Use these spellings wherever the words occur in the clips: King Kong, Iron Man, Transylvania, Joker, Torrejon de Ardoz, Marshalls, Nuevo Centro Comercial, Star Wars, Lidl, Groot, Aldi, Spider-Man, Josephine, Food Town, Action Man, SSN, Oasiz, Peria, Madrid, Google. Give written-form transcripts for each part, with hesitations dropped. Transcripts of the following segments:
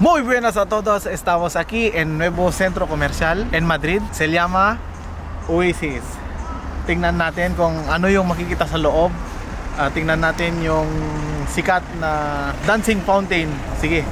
Muy buenas a todos, estamos aquí en Nuevo Centro Comercial en Madrid. Se llama Oasiz. Tingnan natin kung ano yung makikita sa loob. Tingnan natin yung sikat na dancing fountain. Sige.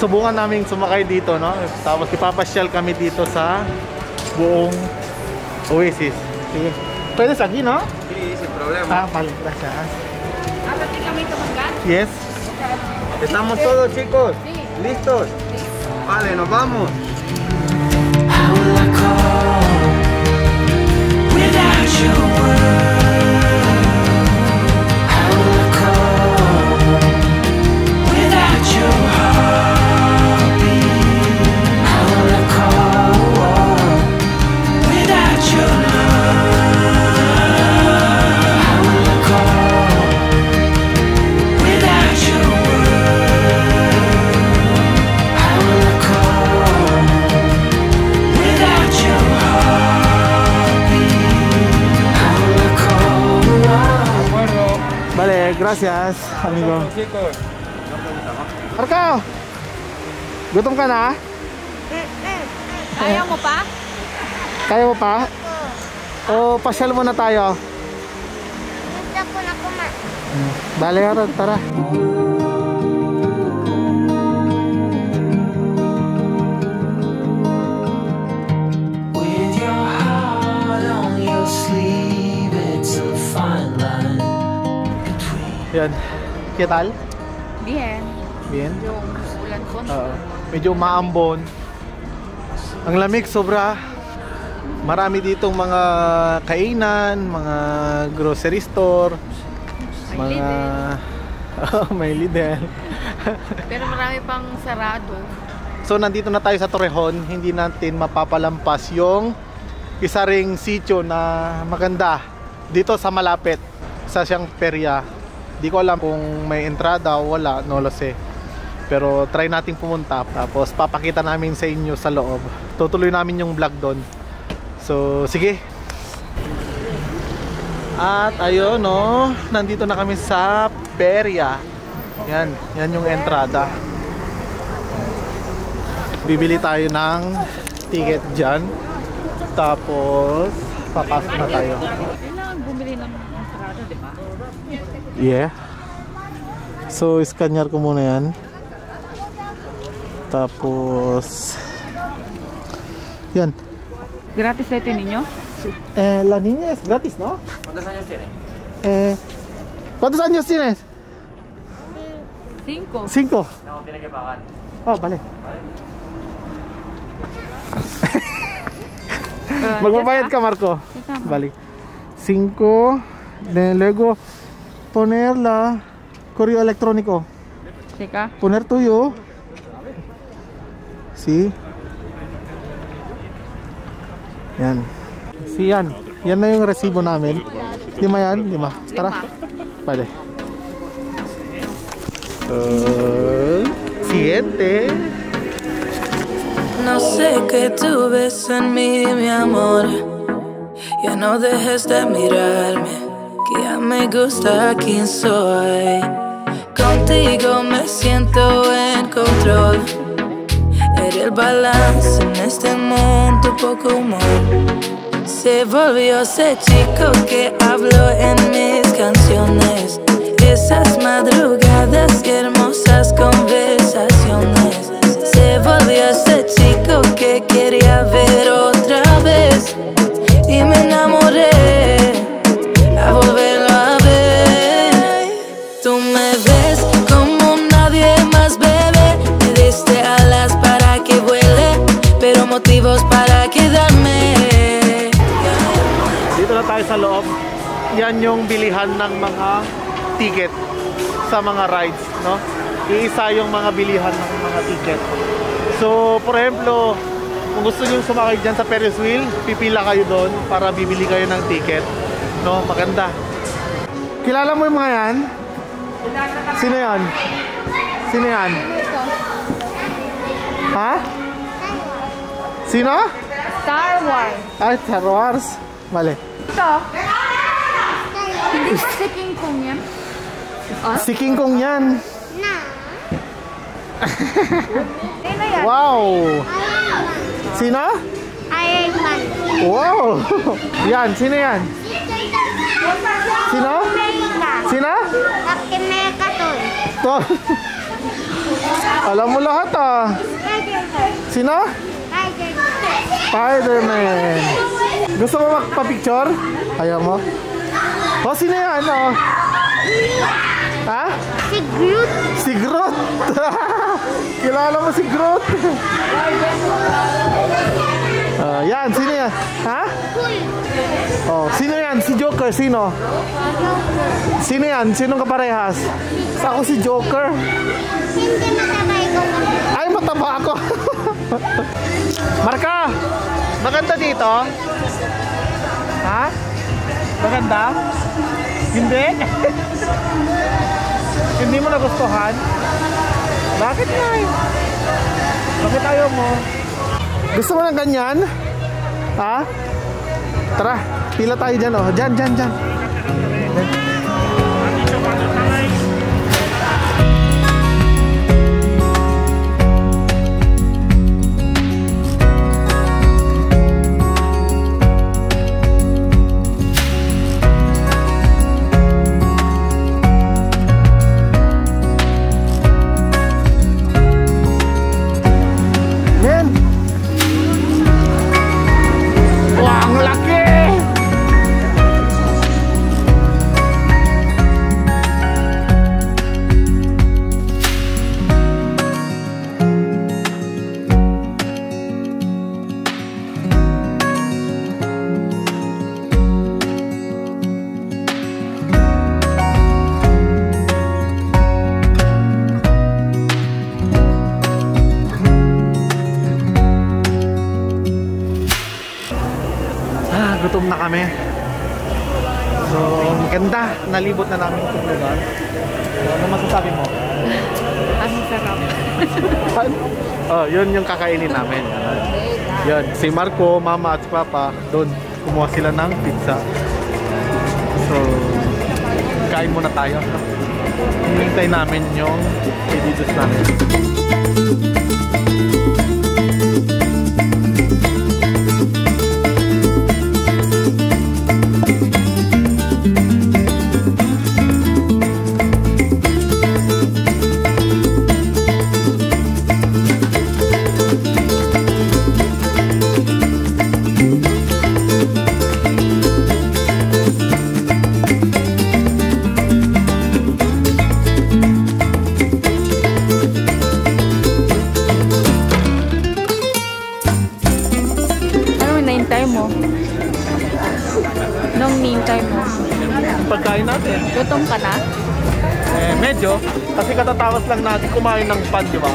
Subukan naming sumakay dito, no? Tapos ipapasyal kami dito sa buong Oasiz. Sige. Puedes aquí, no? Sí, sin problema. Ah, vale, gracias. Ah, prácticamente acá. Yes. Estamos todos, chicos. Sí. ¿Listos? Sí. Vale, nos vamos. Gracias, amigo. Marco, gutom ka na? Kaya mo pa? Kaya mo pa? O pasyal muna tayo? Gusto ko na kumain. Bale, tara. Yan. ¿Qué tal? Bien. Bien? Yung ulan ko. Medyo maambon. Ang lamig sobra. Marami ditong mga kainan, mga grocery store. May mga... may Lidl. Pero marami pang sarado. So nandito na tayo sa Torrejon. Hindi natin mapapalampas yung isa ring sitio na maganda. Dito sa malapit. Sa siyang Peria. Di ko alam kung may entrada o wala, no lo sé. Pero try nating pumunta, tapos papakita namin sa inyo sa loob. Tutuloy namin yung vlog doon. So, sige. At ayun, no, nandito na kami sa Peria. Yan, yan yung entrada. Bibili tayo ng ticket dyan. Tapos, papasok na tayo. Kailangan bumili ng entrada. diba? Yeah. So, iskanyar ko muna yan. Tapos, yan. ¿Gratis de este niño? Sí. La niña es gratis, ¿no? ¿Cuántos años tiene? ¿Cuántos años tienes? 5. 5. No, tiene que pagar. Oh, vale. Magpapayad ka, Marco. Vale. 5. Luego, poner la correo electrónico. Checa. Poner tuyo. Sí. Yan. Si yan. Yan na yung resibo namin. Lima yan? Lima. Tara. Vale. 7. No sé qué tú ves en mí, mi amor. Ya no dejes de mirarme, que ya me gusta quien soy. Contigo me siento en control. Eres el balance en este mundo poco humor. Se volvió ese chico que hablo en mis canciones. Esas madrugadas y hermosas conversaciones. Se volvió ese chico que quería ver otra vez. Y me enamoré a volverlo a ver. Tú me ves como nadie más, bebé. Me diste alas para que vuele, pero motivos para quedarme. Dito na tayo sa loob. Yan yung bilihan ng mga ticket sa mga rides, no? Iisa yung mga bilihan ng mga ticket. So, por ejemplo, kung gusto nyo sumakay dyan sa Ferris wheel, pipila kayo doon para bibili kayo ng ticket, no? Maganda. Kilala mo yung mga yan? Sino yan? Sino yan? Ha? Sino? Star Wars. Ay, Star Wars. Vale. Ito. Hindi ba si King Kong yan? Oh? Si King Kong yan. Na. Sino yan? Wow. Sino? Iron Man. Wow. Yan, sino yan? Sino? Sino? Action Man. Alam mo lahat ah. Sino? Spider-Man. Gusto mo magpa-picture? Ayaw mo? Oh, sino yan? Oh. Ha? Si Groot. Si Groot. Kilala mo si Groot. Yan, sino yan? Ha? Oh, sino yan? Si Joker, sino? Sino yan? Sinong kaparehas? Ako si Joker. Hindi matabay ko. Ay, mataba ako. Marka! Maganda dito? Ha? Maganda? Hindi? Hindi mo nagustuhan? Bakit nga? Bakit ayaw mo? Gusto mo ng ganyan? Ha? Tara, pila tayo dyan oh. Dyan, dyan, dyan. Gutom na kami. So, ganda. Nalibot na namin itong lugar. Ano masasabi mo? Ang sarap. Oh, yun yung kakainin namin. Yun. Si Marco, Mama at Papa, doon kumuha sila ng pizza. So, kain muna tayo. Hinintay namin yung pedidos namin. pagkain natin. Gutom ka na? Eh, medyo. Kasi katatawas lang natin kumain ng pan, di ba?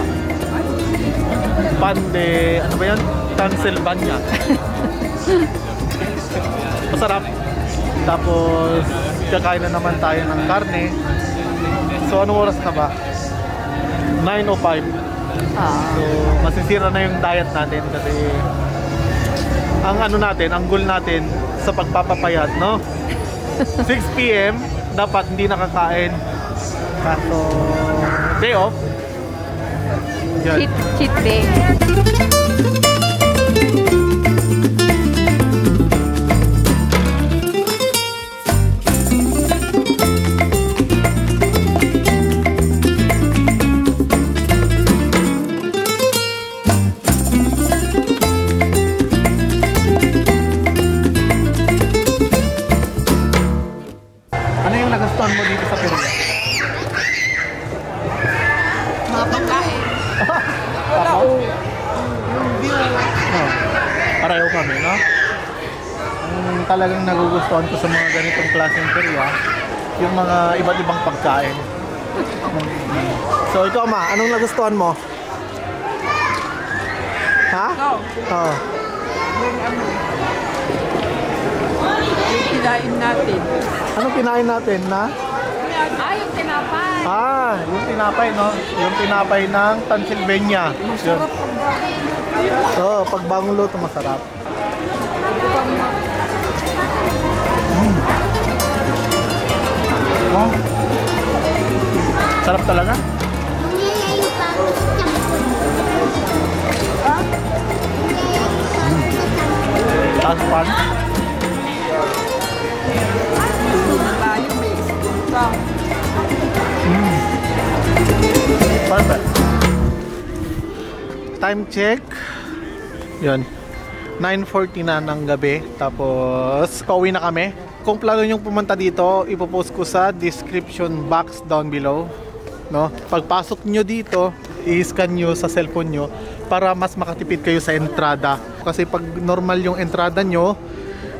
Pan de, ano ba yan? Transylvania. Masarap. Tapos, kakain na naman tayo ng karne. So, anong oras na ba? 9:05. So, masisira na yung diet natin kasi ang ano natin, ang goal natin sa pagpapapayat, no? 6 PM dapat hindi nakakain. Kaso day off. Yan. Cheat day. Talagang nagugustuhan ko sa mga ganitong klaseng Peria yung mga iba't ibang pagkain. So ikaw ma, anong nagustuhan mo? Ha? Oo. Yung kinain natin. Anong kinain natin na? Yung tinapay. Yung tinapay, no? Yung tinapay ng Transylvania. Masarap pagbangon. So, pagbangon luto, masarap. Oh. Sarap talaga. Last one. Perfect. Time check. Yun. 9:40 na ng gabi. Tapos, pauwi na kami. Kung plano nyong pumunta dito, ipopost ko sa description box down below, no? Pagpasok nyo dito, i-scan nyo sa cellphone nyo para mas makatipid kayo sa entrada. Kasi pag normal yung entrada nyo,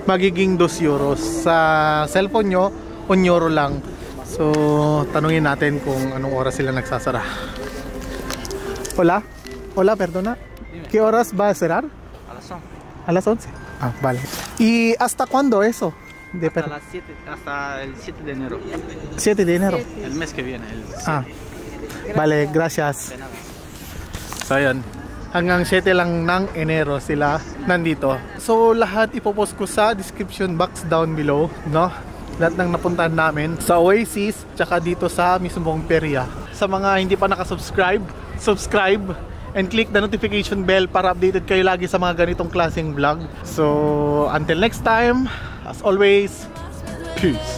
magiging 2 euros. Sa cellphone nyo, 1 euro lang. So, tanungin natin kung anong oras sila nagsasara. Hola? Hola, perdona. ¿Qué horas va a cerrar? A las 11. A las 11? Ah, vale. ¿Y hasta cuándo eso? Hasta el 7 de enero. 7 de enero. El mes que viene. Vale, gracias. So yun, hanggang 7 lang ng enero sila nandito. So lahat ipopost ko sa description box down below, no? Lahat ng napuntahan namin sa Oasiz tsaka dito sa mismong Peria. Sa mga hindi pa nakasubscribe, subscribe and click the notification bell para updated kayo lagi sa mga ganitong klaseng vlog. So until next time, as always, peace.